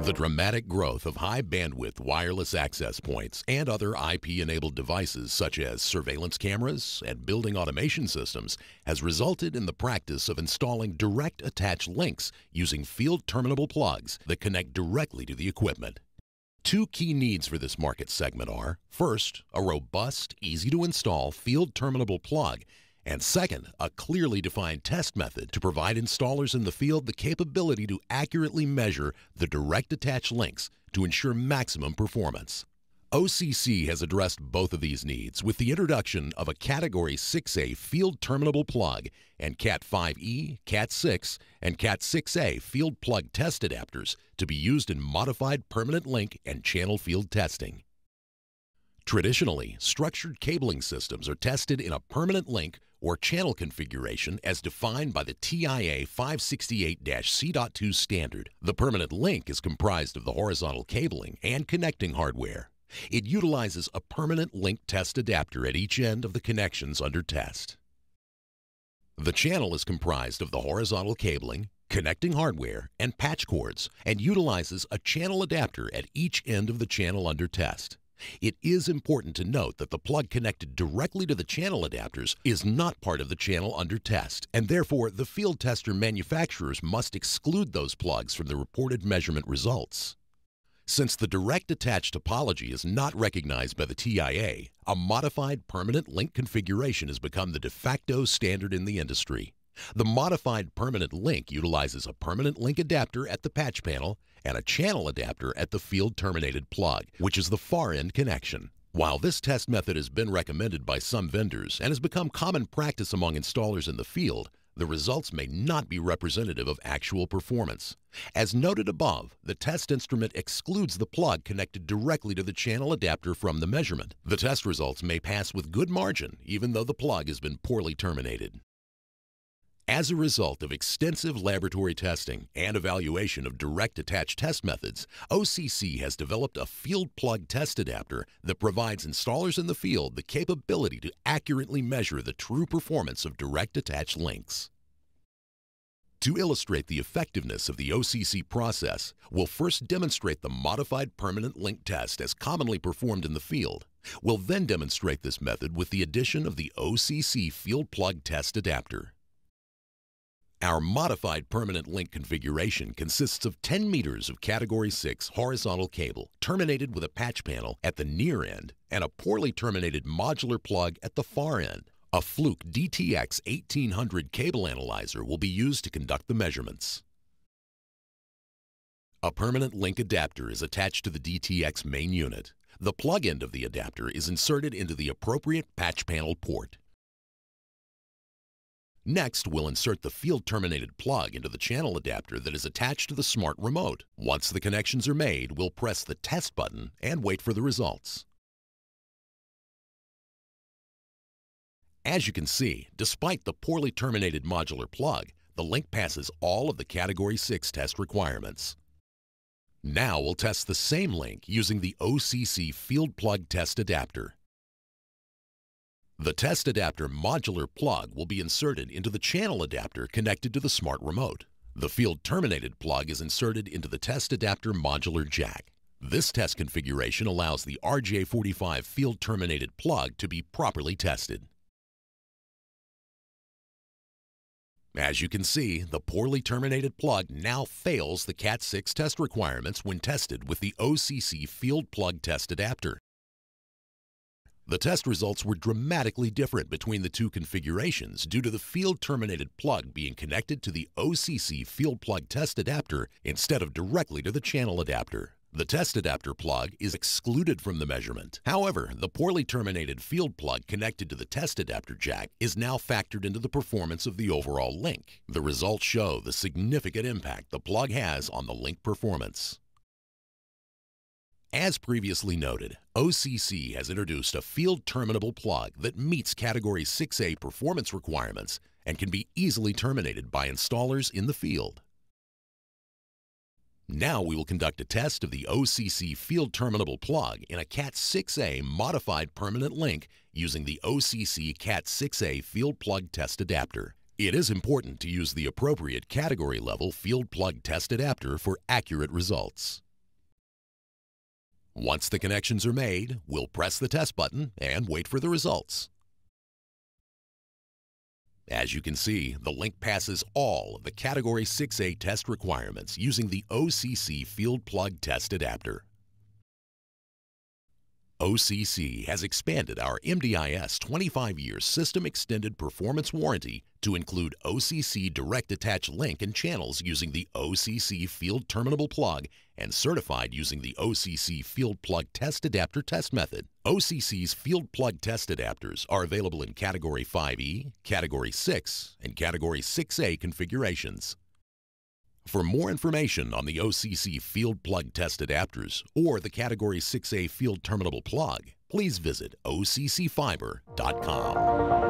The dramatic growth of high-bandwidth wireless access points and other IP-enabled devices such as surveillance cameras and building automation systems has resulted in the practice of installing direct attached links using field-terminable plugs that connect directly to the equipment. Two key needs for this market segment are, first, a robust, easy-to-install field-terminable plug, and second, a clearly defined test method to provide installers in the field the capability to accurately measure the direct attach links to ensure maximum performance. OCC has addressed both of these needs with the introduction of a Category 6A field terminable plug and Cat 5e, Cat 6, and Cat 6A field plug test adapters to be used in modified permanent link and channel field testing. Traditionally, structured cabling systems are tested in a permanent link or channel configuration as defined by the TIA 568-C.2 standard. The permanent link is comprised of the horizontal cabling and connecting hardware. It utilizes a permanent link test adapter at each end of the connections under test. The channel is comprised of the horizontal cabling, connecting hardware, and patch cords, and utilizes a channel adapter at each end of the channel under test. It is important to note that the plug connected directly to the channel adapters is not part of the channel under test, and therefore the field tester manufacturers must exclude those plugs from the reported measurement results. Since the direct attach topology is not recognized by the TIA, a modified permanent link configuration has become the de facto standard in the industry. The modified permanent link utilizes a permanent link adapter at the patch panel and a channel adapter at the field-terminated plug, which is the far-end connection. While this test method has been recommended by some vendors and has become common practice among installers in the field, the results may not be representative of actual performance. As noted above, the test instrument excludes the plug connected directly to the channel adapter from the measurement. The test results may pass with good margin, even though the plug has been poorly terminated. As a result of extensive laboratory testing and evaluation of direct attach test methods, OCC has developed a field plug test adapter that provides installers in the field the capability to accurately measure the true performance of direct attach links. To illustrate the effectiveness of the OCC process, we'll first demonstrate the modified permanent link test as commonly performed in the field. We'll then demonstrate this method with the addition of the OCC field plug test adapter. Our modified permanent link configuration consists of 10 meters of Category 6 horizontal cable terminated with a patch panel at the near end and a poorly terminated modular plug at the far end. A Fluke DTX 1800 cable analyzer will be used to conduct the measurements. A permanent link adapter is attached to the DTX main unit. The plug end of the adapter is inserted into the appropriate patch panel port. Next, we'll insert the field-terminated plug into the channel adapter that is attached to the smart remote. Once the connections are made, we'll press the test button and wait for the results. As you can see, despite the poorly terminated modular plug, the link passes all of the Category 6 test requirements. Now we'll test the same link using the OCC field plug test adapter. The test adapter modular plug will be inserted into the channel adapter connected to the smart remote. The field-terminated plug is inserted into the test adapter modular jack. This test configuration allows the RJ45 field-terminated plug to be properly tested. As you can see, the poorly terminated plug now fails the Cat 6 test requirements when tested with the OCC field plug test adapter. The test results were dramatically different between the two configurations due to the field-terminated plug being connected to the OCC field plug test adapter instead of directly to the channel adapter. The test adapter plug is excluded from the measurement. However, the poorly terminated field plug connected to the test adapter jack is now factored into the performance of the overall link. The results show the significant impact the plug has on the link performance. As previously noted, OCC has introduced a field-terminable plug that meets Category 6A performance requirements and can be easily terminated by installers in the field. Now we will conduct a test of the OCC field-terminable plug in a Cat 6A modified permanent link using the OCC Cat 6A field plug test adapter. It is important to use the appropriate category-level field plug test adapter for accurate results. Once the connections are made, we'll press the test button and wait for the results. As you can see, the link passes all of the Category 6A test requirements using the OCC Field Plug Test Adapter. OCC has expanded our MDIS 25-year System Extended Performance Warranty to include OCC Direct Attach Link and channels using the OCC Field Terminable Plug and certified using the OCC Field Plug Test Adapter Test Method. OCC's Field Plug Test Adapters are available in Category 5e, Category 6, and Category 6A configurations. For more information on the OCC Field Plug Test Adapters or the Category 6A Field Terminable Plug, please visit OCCFiber.com.